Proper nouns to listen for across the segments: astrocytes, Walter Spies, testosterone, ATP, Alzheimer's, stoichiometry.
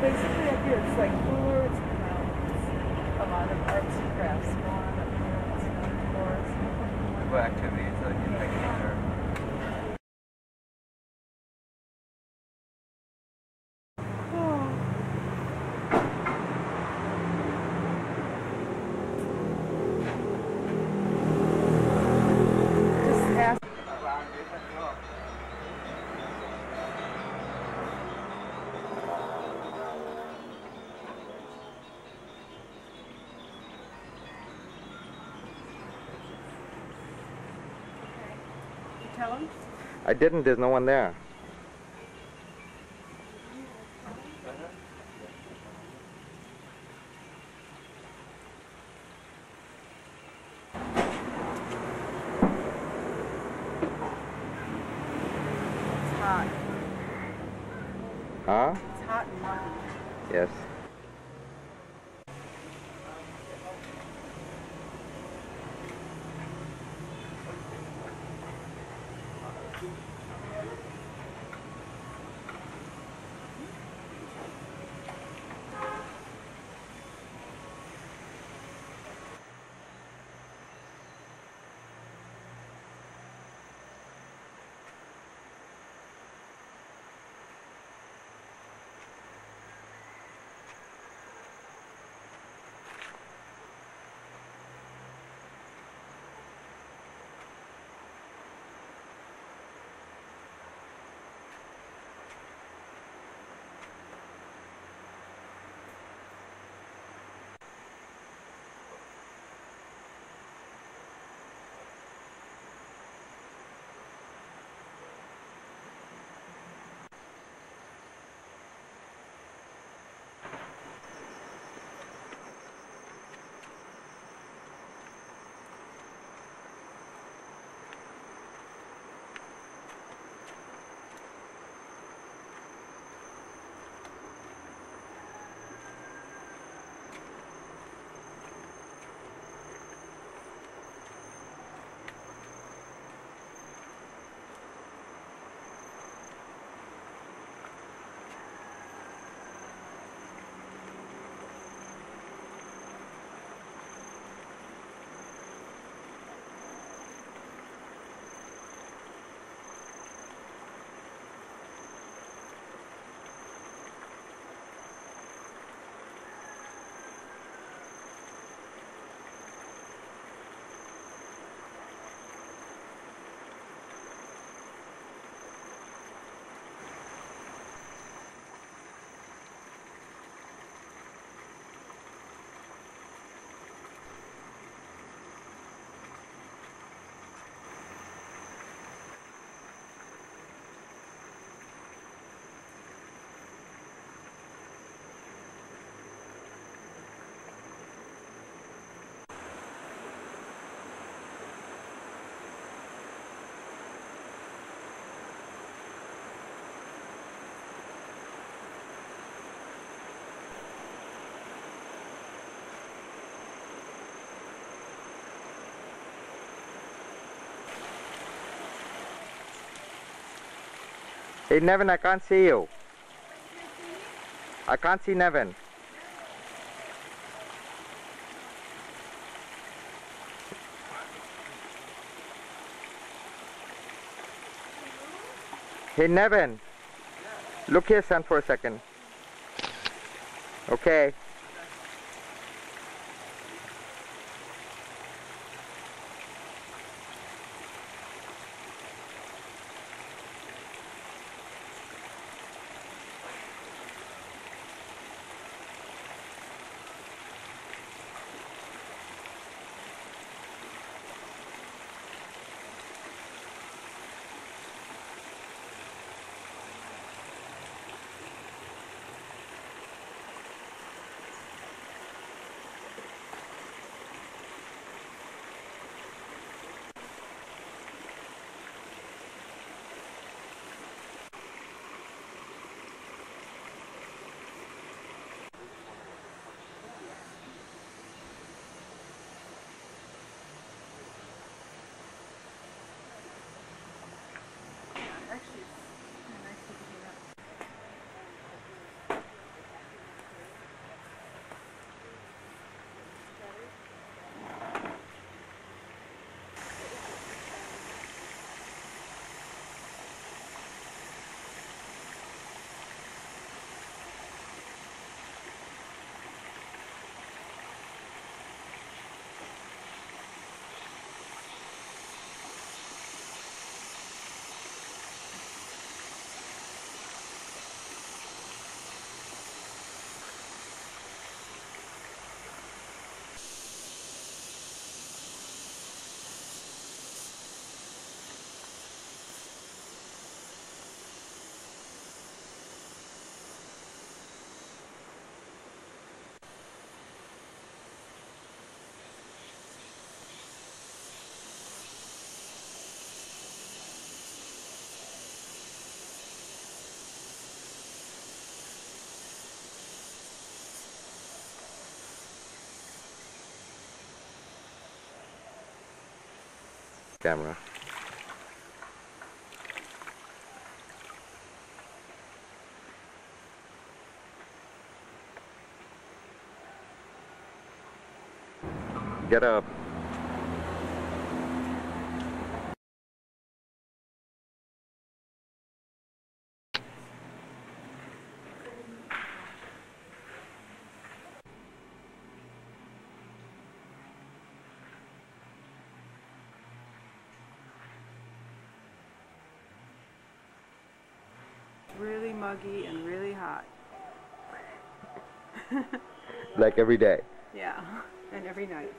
basically up here it's like cooler, it's mountains, a lot of arts and crafts going on up here, it's not forest. What activities that you think are? I didn't. There's no one there. It's hot. Huh? It's hot and hot. Yes. Hey Nevin, I can't see you. I can't see Nevin. Hey Nevin, look here son for a second. Okay. camera. Get up. Really muggy and really hot. Like every day. Yeah, and every night.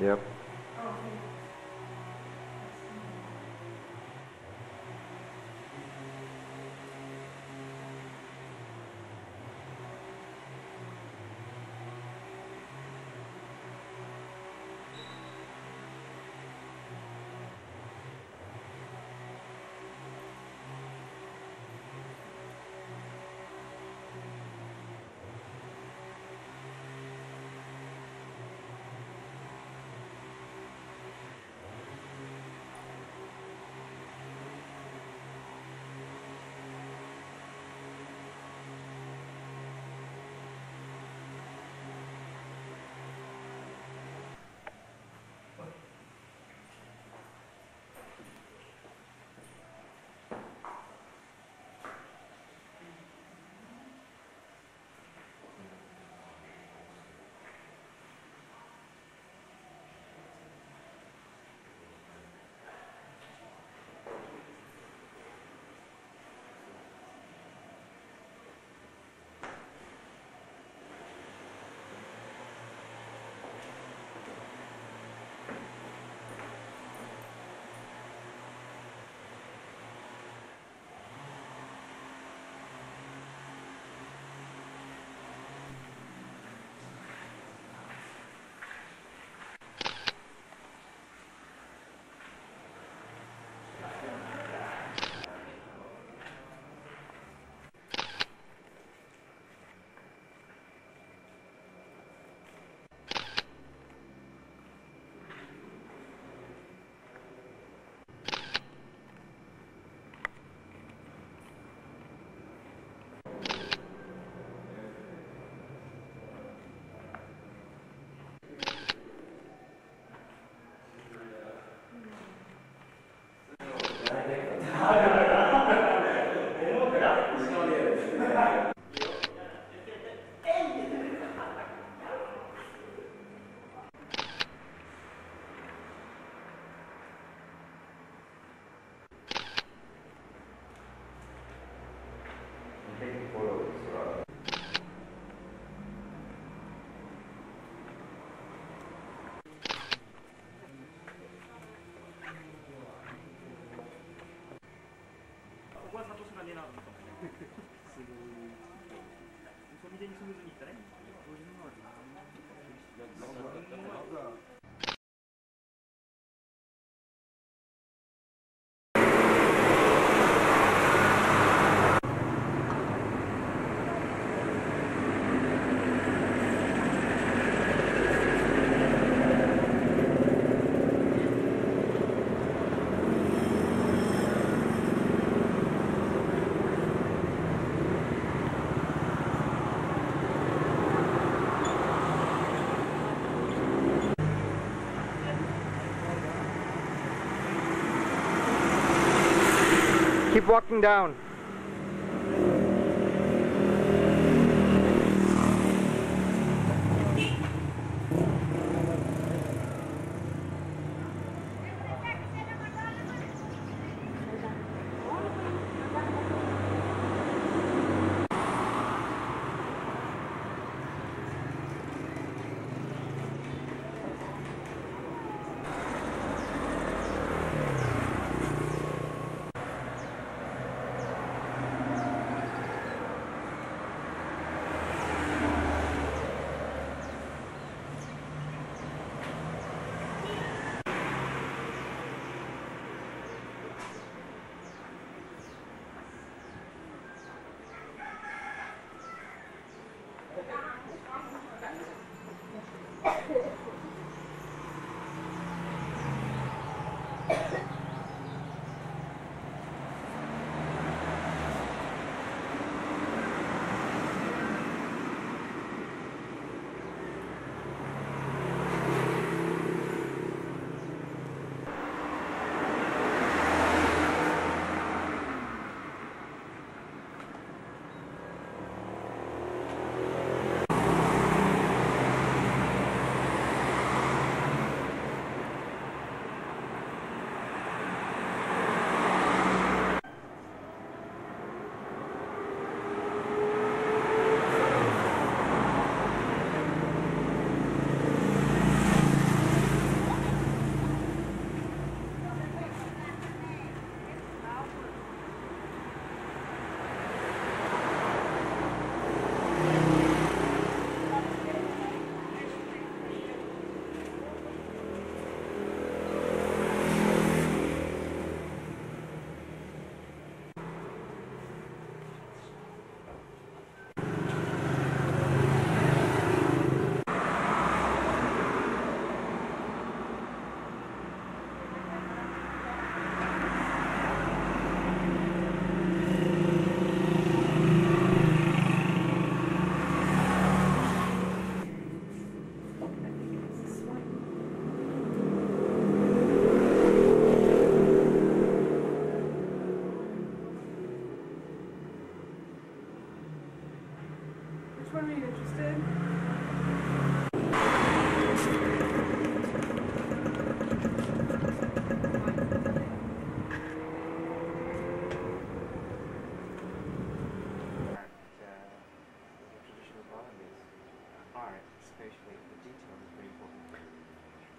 Yep. Keep walking down. Are you interested?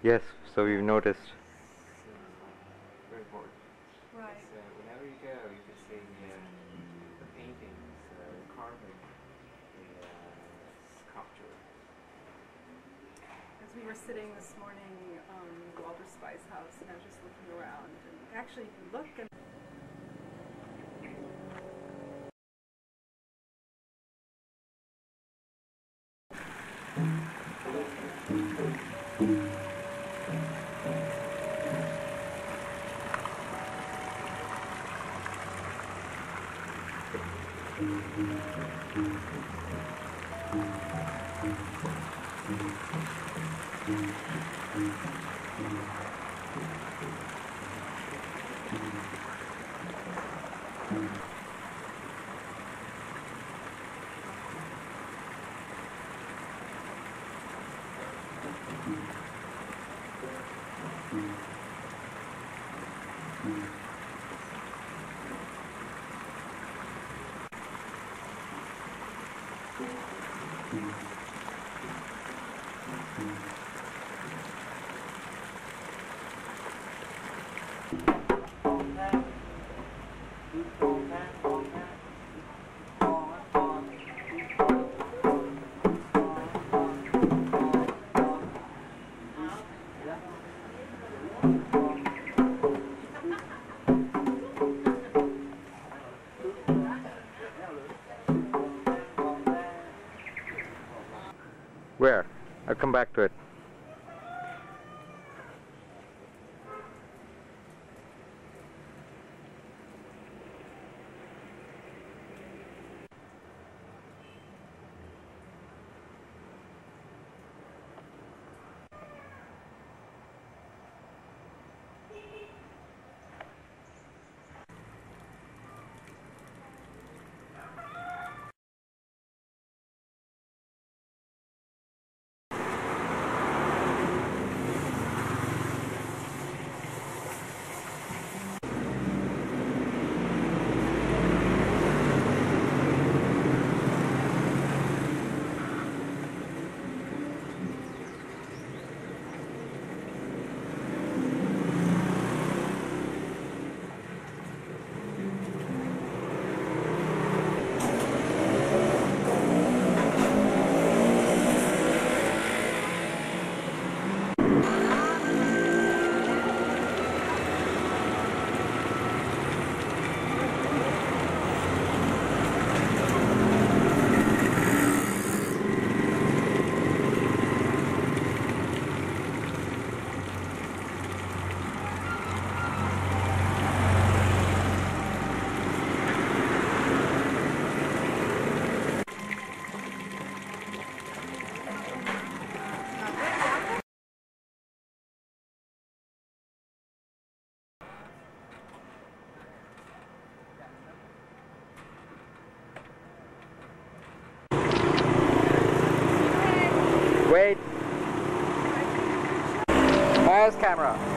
Yes, so we've noticed. Very important. Right. So whenever you go, you can see the paintings, carving. As we were sitting this morning in Walter Spies' house, and I was just looking around, and actually you look and Where? I'll come back to it. Spies camera.